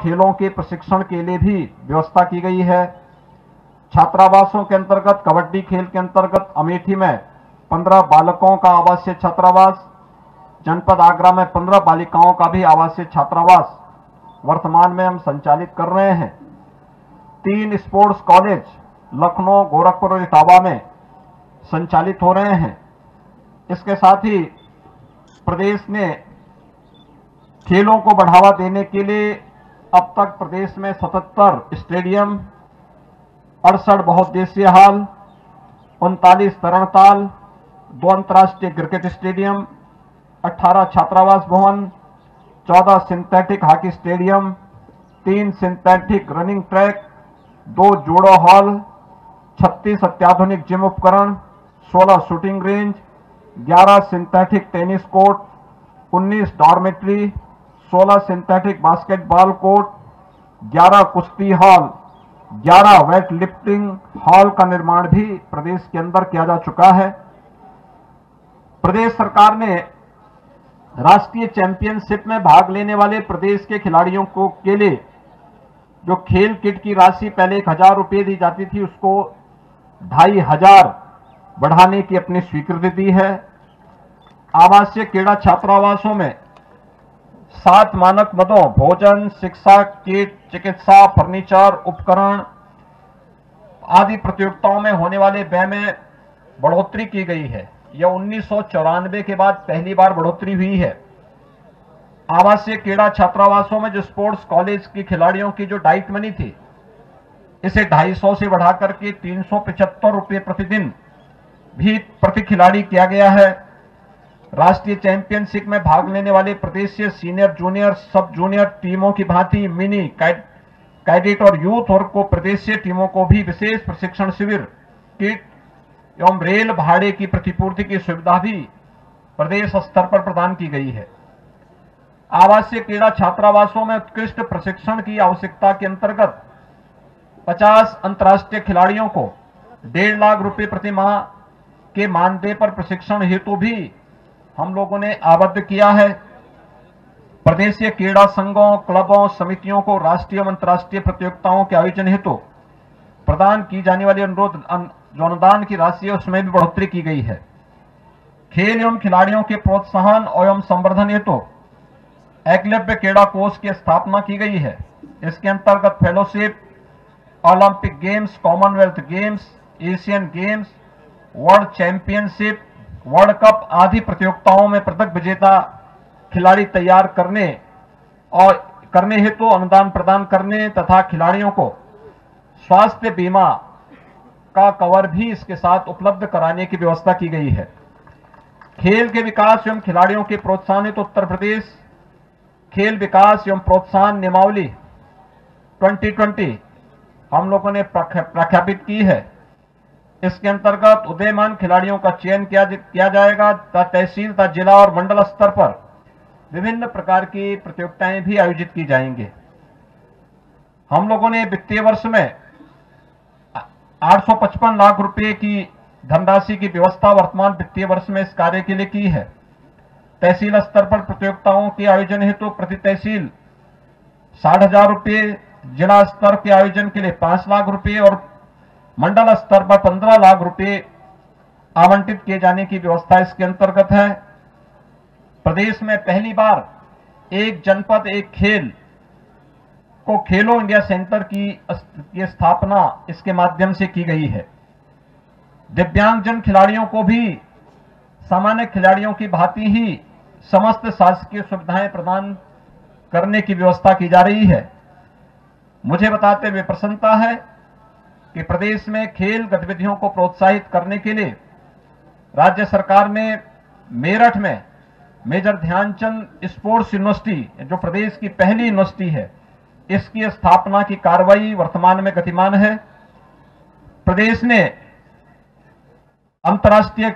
खेलों के प्रशिक्षण के लिए भी व्यवस्था की गई है। छात्रावासों के अंतर्गत कबड्डी खेल के अंतर्गत अमेठी में 15 बालकों का आवासीय छात्रावास, जनपद आगरा में 15 बालिकाओं का भी आवासीय छात्रावास वर्तमान में हम संचालित कर रहे हैं। 3 स्पोर्ट्स कॉलेज लखनऊ, गोरखपुर और इटावा में संचालित हो रहे हैं। इसके साथ ही प्रदेश ने खेलों को बढ़ावा देने के लिए अब तक प्रदेश में 77 स्टेडियम, 68 बहुउद्देशीय हॉल, 39 तरणताल, 2 अंतर्राष्ट्रीय क्रिकेट स्टेडियम, 18 छात्रावास भवन, 14 synthetic hockey stadium, 3 synthetic running track, 2 judo hall, 36 अत्याधुनिक जिम उपकरण, 16 shooting range, 11 synthetic tennis court, 19 dormitory, 16 synthetic basketball court, 11 कुश्ती हॉल, 11 वेट लिफ्टिंग हॉल का निर्माण भी प्रदेश के अंदर किया जा चुका है। प्रदेश सरकार ने राष्ट्रीय चैंपियनशिप में भाग लेने वाले प्रदेश के खिलाड़ियों को के लिए जो खेल किट की राशि पहले 1000 रुपये दी जाती थी, उसको 2500 बढ़ाने की अपनी स्वीकृति दी है। आवासीय क्रीड़ा छात्रावासों में 7 मानक मदों भोजन, शिक्षा, किट, चिकित्सा, फर्नीचर, उपकरण आदि प्रतियोगिताओं में होने वाले व्यय में बढ़ोतरी की गई है। यह 1994 के बाद पहली बार बढ़ोतरी हुई है। आवासीय क्रीड़ा छात्रावासों में जो स्पोर्ट्स कॉलेज के खिलाड़ियों की जो डाइट मनी थी, इसे 250 से बढ़ाकर के 375 रुपये प्रतिदिन भी प्रति खिलाड़ी किया गया है। राष्ट्रीय चैंपियनशिप में भाग लेने वाले प्रदेशीय सीनियर, जूनियर, सब जूनियर टीमों की भांति मिनी, कैडेट और यूथ और को प्रदेशीय टीमों को भी विशेष प्रशिक्षण शिविर, किट एवं रेल भाड़े की प्रतिपूर्ति की सुविधा भी प्रदेश स्तर पर प्रदान की गई है। आवासीय क्रीड़ा छात्रावासों में उत्कृष्ट प्रशिक्षण की आवश्यकता के अंतर्गत 50 अंतर्राष्ट्रीय खिलाड़ियों को 1.5 लाख रुपये प्रति माह के मानदेय पर प्रशिक्षण हेतु भी हम लोगों ने आबद्ध किया है। प्रदेशीय क्रीड़ा संघों, क्लबों, समितियों को राष्ट्रीय एवं अंतर्राष्ट्रीय प्रतियोगिताओं के आयोजन हेतु प्रदान की जाने वाली अनुदान की राशि, उसमें भी बढ़ोतरी की गई है। खेल एवं खिलाड़ियों के प्रोत्साहन एवं संवर्धन हेतु एकलव्य क्रीड़ा कोष की स्थापना की गई है। इसके अंतर्गत fellowship, Olympic games, Commonwealth games, Asian games, world championship, world cup आदि प्रतियोगिताओं में पदक विजेता खिलाड़ी तैयार करने हेतु अनुदान प्रदान करने तथा खिलाड़ियों को स्वास्थ्य बीमा का कवर भी इसके साथ उपलब्ध कराने की व्यवस्था की गई है। खेल के विकास एवं खिलाड़ियों के प्रोत्साहन हेतु उत्तर प्रदेश खेल विकास एवं प्रोत्साहन नियमावली 2020 हम लोगों ने प्रख्यापित की है। इसके अंतर्गत उदयमान खिलाड़ियों का चयन किया जाएगा तथा तहसील तथा जिला और मंडल स्तर पर विभिन्न प्रकार की प्रतियोगिताएं भी आयोजित की जाएंगी। हम लोगों ने वित्तीय वर्ष में 855 लाख रुपए की धनराशि की व्यवस्था वर्तमान वित्तीय वर्ष में इस कार्य के लिए की है। तहसील स्तर पर प्रतियोगिताओं के आयोजन हेतु प्रति तहसील 60,000 रुपये, जिला स्तर के आयोजन के लिए 5 लाख रुपये और मंडल स्तर पर 15 लाख रुपये आवंटित किए जाने की व्यवस्था इसके अंतर्गत है। प्रदेश में पहली बार एक जनपद एक खेल को खेलो इंडिया सेंटर की स्थापना इसके माध्यम से की गई है। दिव्यांगजन खिलाड़ियों को भी सामान्य खिलाड़ियों की भांति ही समस्त शासकीय सुविधाएं प्रदान करने की व्यवस्था की जा रही है। मुझे बताते हुए प्रसन्नता है कि प्रदेश में खेल गतिविधियों को प्रोत्साहित करने के लिए राज्य सरकार ने मेरठ में मेजर ध्यानचंद स्पोर्ट्स यूनिवर्सिटी, जो प्रदेश की पहली यूनिवर्सिटी है, इसकी स्थापना की कार्रवाई वर्तमान में गतिमान है। प्रदेश ने अंतर्राष्ट्रीय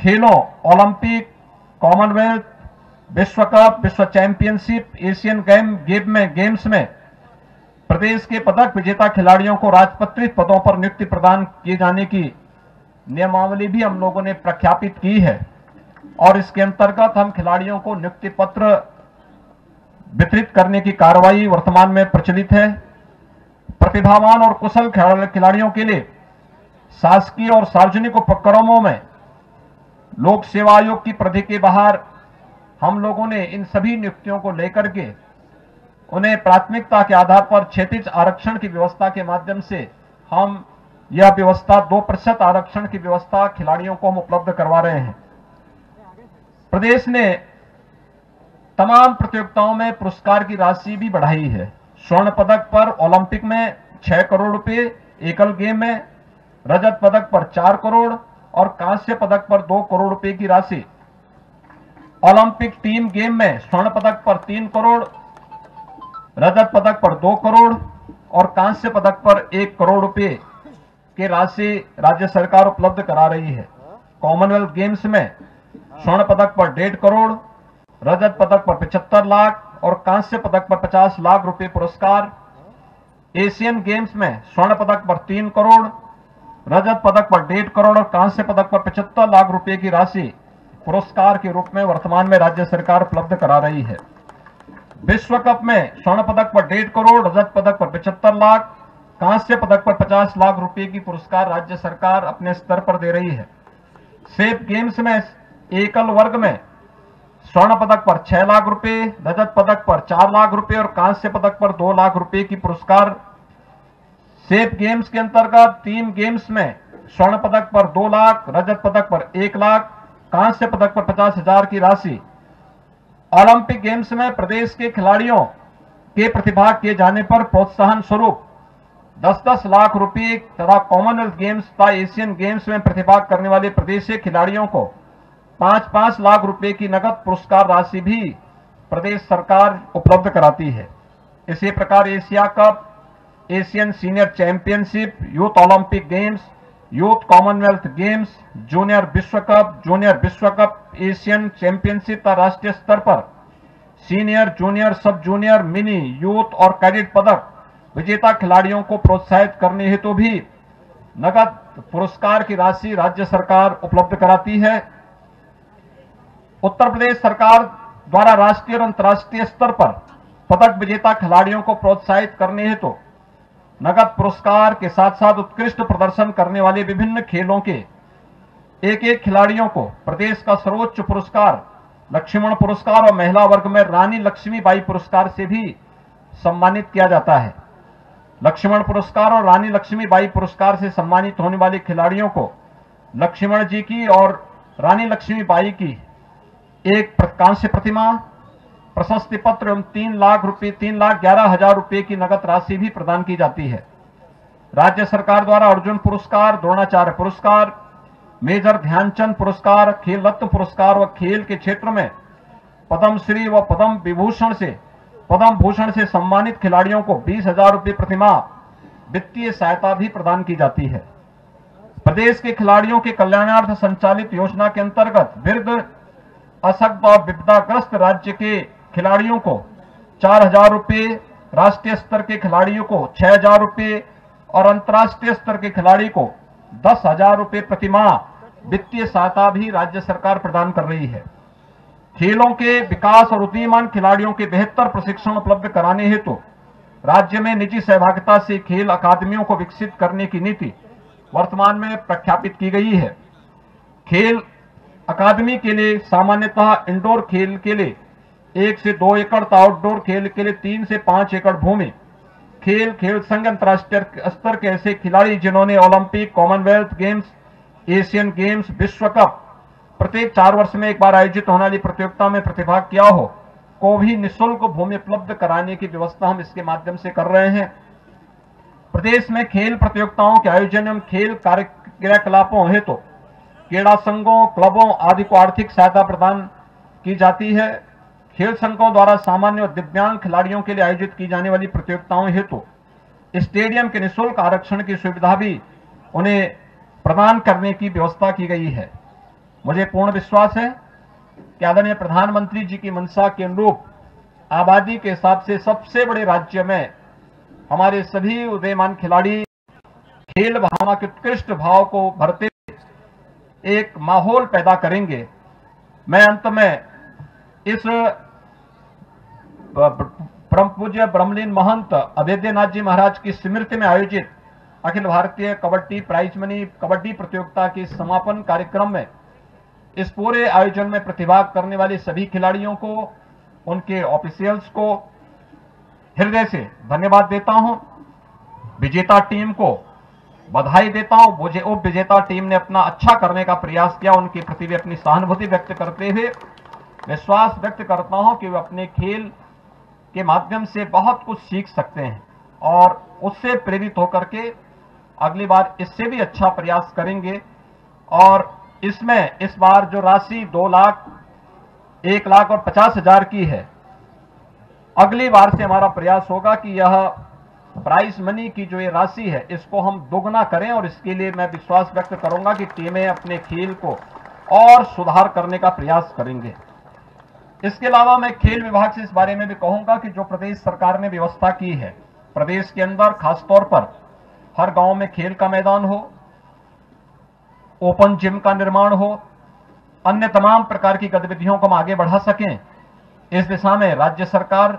खेलों, ओलंपिक, कॉमनवेल्थ, विश्व कप, विश्व चैंपियनशिप, एशियन गेम्स में प्रदेश के पदक विजेता खिलाड़ियों को राजपत्रित पदों पर नियुक्ति प्रदान किए जाने की नियमावली भी हम लोगों ने प्रख्यापित की है और इसके अंतर्गत हम खिलाड़ियों को नियुक्ति पत्र वितरित करने की कार्रवाई वर्तमान में प्रचलित है। प्रतिभावान और कुशल खिलाड़ियों के लिए शासकीय और सार्वजनिक उपक्रमों में लोक सेवा आयोग की परिधि के बाहर हम लोगों ने इन सभी नियुक्तियों को लेकर के उन्हें प्राथमिकता के आधार पर क्षेत्रीय आरक्षण की व्यवस्था के माध्यम से हम यह व्यवस्था 2% आरक्षण की व्यवस्था खिलाड़ियों को हम उपलब्ध करवा रहे हैं। प्रदेश ने तमाम प्रतियोगिताओं में पुरस्कार की राशि भी बढ़ाई है। स्वर्ण पदक पर ओलंपिक में 6 करोड़ रुपए, एकल गेम में रजत पदक पर 4 करोड़ और कांस्य पदक पर 2 करोड़ रुपए की राशि, ओलंपिक टीम गेम में स्वर्ण पदक पर 3 करोड़, रजत पदक पर 2 करोड़ और कांस्य पदक पर 1 करोड़ रुपए की राशि राज्य सरकार उपलब्ध करा रही है। कॉमनवेल्थ गेम्स में स्वर्ण पदक पर 1.5 करोड़, रजत पदक पर 75 लाख और कांस्य पदक पर 50 लाख रुपए पुरस्कार। एशियन गेम्स में स्वर्ण पदक पर 3 करोड़, रजत पदक पर 1.5 करोड़ और कांस्य पदक पर 75 लाख रुपए की राशि पुरस्कार के रूप में वर्तमान में राज्य सरकार उपलब्ध करा रही है। विश्व कप में स्वर्ण पदक पर 1.5 करोड़, रजत पदक पर 75 लाख, कांस्य पदक पर 50 लाख रुपए की पुरस्कार राज्य सरकार अपने स्तर पर दे रही है। सेफ गेम्स में एकल वर्ग में स्वर्ण पदक पर 6 लाख रुपए, रजत पदक पर 4 लाख रुपए और कांस्य पदक पर 2 लाख रुपए की पुरस्कार। सेफ गेम्स के अंतर्गत 3 गेम्स में स्वर्ण पदक पर 2 लाख, रजत पदक पर 1 लाख, कांस्य पदक पर 50,000 की राशि। ओलंपिक गेम्स में प्रदेश के खिलाड़ियों के प्रतिभा किए जाने पर प्रोत्साहन स्वरूप 10-10 लाख रुपए तथा कॉमनवेल्थ गेम्स तथा एशियन गेम्स में प्रतिभा करने वाले प्रदेश के खिलाड़ियों को 5-5 लाख रुपए की नकद पुरस्कार राशि भी प्रदेश सरकार उपलब्ध कराती है। इसी प्रकार Asia cup, Asian senior championship, youth Olympic games, youth Commonwealth games, junior विश्व कप, जूनियर विश्व कप, एशियन चैंपियनशिप तथा राष्ट्रीय स्तर पर senior, junior, sub junior, mini, youth और कैडेट पदक विजेता खिलाड़ियों को प्रोत्साहित करने हेतु भी नकद पुरस्कार की राशि राज्य सरकार उपलब्ध कराती है। उत्तर प्रदेश सरकार द्वारा राष्ट्रीय और अंतर्राष्ट्रीय स्तर पर पदक विजेता खिलाड़ियों को प्रोत्साहित करने हेतु नगद पुरस्कार के साथ साथ उत्कृष्ट प्रदर्शन करने वाले विभिन्न खेलों के एक-एक खिलाड़ियों को प्रदेश का सर्वोच्च पुरस्कार लक्ष्मण पुरस्कार और महिला वर्ग में रानी लक्ष्मी बाई पुरस्कार से भी सम्मानित किया जाता है। लक्ष्मण पुरस्कार और रानी लक्ष्मी बाई पुरस्कार से सम्मानित होने वाले खिलाड़ियों को लक्ष्मण जी की और रानी लक्ष्मी बाई की एक कांस्य प्रतिमा, प्रशस्ति पत्र एवं 3,11,000 रुपए की नकद राशि भी प्रदान की जाती है। राज्य सरकार द्वारा अर्जुन पुरस्कार, द्रोणाचार्य पुरस्कार, मेजर ध्यानचंद पुरस्कार, खेल रत्न पुरस्कार व खेल के क्षेत्र में पद्मश्री व पद्म भूषण से सम्मानित खिलाड़ियों को 20,000 रुपए प्रतिमा वित्तीय सहायता भी प्रदान की जाती है। प्रदेश के खिलाड़ियों के कल्याणार्थ संचालित योजना के अंतर्गत वृद्ध, असक्त और विपदाग्रस्त राज्य के खिलाड़ियों को 4,000 रुपए, राष्ट्रीय स्तर के खिलाड़ियों को 6,000 रुपए और अंतर्राष्ट्रीय स्तर के खिलाड़ी को 10,000 रुपए प्रतिमाह वित्तीय सहायता भी राज्य सरकार प्रदान कर रही है। खेलों के विकास और उदीयमान खिलाड़ियों के बेहतर प्रशिक्षण उपलब्ध कराने हेतु राज्य में निजी सहभागिता से खेल अकादमियों को विकसित करने की नीति वर्तमान में प्रख्यापित की गई है। खेल अकादमी के लिए सामान्यतः इंडोर खेल के लिए 1 से 2 एकड़ तथा आउटडोर खेल के लिए 3 से 5 एकड़ भूमि, खेल संघ अंतर्राष्ट्रीय स्तर के ऐसे खिलाड़ी जिन्होंने Olympic, Commonwealth games, Asian games, विश्व कप प्रत्येक 4 वर्ष में एक बार आयोजित होने वाली प्रतियोगिता में प्रतिभाग किया हो को भी निःशुल्क भूमि उपलब्ध कराने की व्यवस्था हम इसके माध्यम से कर रहे हैं। प्रदेश में खेल प्रतियोगिताओं के आयोजन एवं खेल क्रियाकलापों हेतु तो क्रीड़ा संघों, क्लबों आदि को आर्थिक सहायता प्रदान की जाती है। खेल संघों द्वारा सामान्य और दिव्यांग खिलाड़ियों के लिए आयोजित की जाने वाली प्रतियोगिताओं हेतु स्टेडियम के निःशुल्क आरक्षण की सुविधा भी उन्हें प्रदान करने की व्यवस्था की गई है। मुझे पूर्ण विश्वास है कि आदरणीय प्रधानमंत्री जी की मंशा के अनुरूप आबादी के हिसाब से सबसे बड़े राज्य में हमारे सभी उदयमान खिलाड़ी खेल भावना के उत्कृष्ट भाव को भरते एक माहौल पैदा करेंगे। मैं अंत में इस परम पूज्य ब्रह्मलीन महंत अवेद्यनाथ जी महाराज की स्मृति में आयोजित अखिल भारतीय कबड्डी प्राइज मनी कबड्डी प्रतियोगिता के समापन कार्यक्रम में इस पूरे आयोजन में प्रतिभाग करने वाले सभी खिलाड़ियों को, उनके ऑफिशियल्स को हृदय से धन्यवाद देता हूं। विजेता टीम को बधाई देता हूं। उप विजेता टीम ने अपना अच्छा करने का प्रयास किया, उनके प्रति भी अपनी सहानुभूति व्यक्त करते हुए विश्वास व्यक्त करता हूं कि वे अपने खेल के माध्यम से बहुत कुछ सीख सकते हैं और उससे प्रेरित होकर के अगली बार इससे भी अच्छा प्रयास करेंगे। और इसमें इस बार जो राशि 2,01,50,000 की है, अगली बार से हमारा प्रयास होगा कि यह प्राइस मनी की जो ये राशि है इसको हम दोगुना करें और इसके लिए मैं विश्वास व्यक्त करूंगा कि टीमें अपने खेल को और सुधार करने का प्रयास करेंगे। इसके अलावा मैं खेल विभाग से इस बारे में भी कहूंगा कि जो प्रदेश सरकार ने व्यवस्था की है प्रदेश के अंदर खासतौर पर हर गांव में खेल का मैदान हो, ओपन जिम का निर्माण हो, अन्य तमाम प्रकार की गतिविधियों को हम आगे बढ़ा सकें, इस दिशा में राज्य सरकार,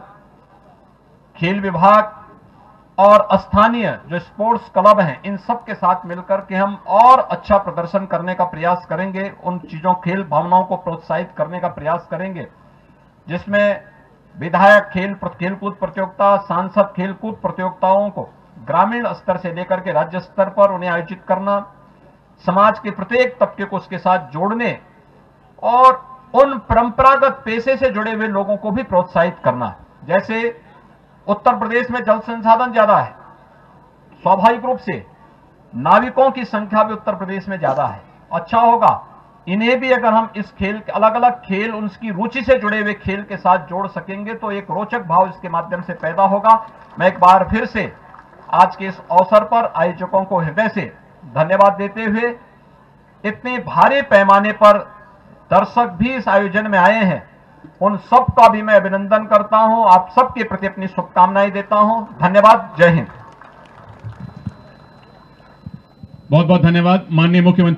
खेल विभाग और स्थानीय जो स्पोर्ट्स क्लब हैं इन सब के साथ मिलकर के हम और अच्छा प्रदर्शन करने का प्रयास करेंगे। उन चीजों खेल भावनाओं को प्रोत्साहित करने का प्रयास करेंगे जिसमें विधायक खेलकूद प्रतियोगिता, सांसद खेलकूद प्रतियोगिताओं को ग्रामीण स्तर से लेकर के राज्य स्तर पर उन्हें आयोजित करना, समाज के प्रत्येक तबके को उसके साथ जोड़ने और उन परंपरागत पेशे से जुड़े हुए लोगों को भी प्रोत्साहित करना। जैसे उत्तर प्रदेश में जल संसाधन ज्यादा है, स्वाभाविक रूप से नाविकों की संख्या भी उत्तर प्रदेश में ज्यादा है। अच्छा होगा इन्हें भी अगर हम इस खेल के अलग अलग खेल उनकी रुचि से जुड़े हुए खेल के साथ जोड़ सकेंगे तो एक रोचक भाव इसके माध्यम से पैदा होगा। मैं एक बार फिर से आज के इस अवसर पर आयोजकों को हृदय से धन्यवाद देते हुए, इतने भारी पैमाने पर दर्शक भी इस आयोजन में आए हैं उन सब का भी मैं अभिनंदन करता हूं। आप सबके प्रति अपनी शुभकामनाएं देता हूं। धन्यवाद, जय हिंद। बहुत बहुत धन्यवाद माननीय मुख्यमंत्री।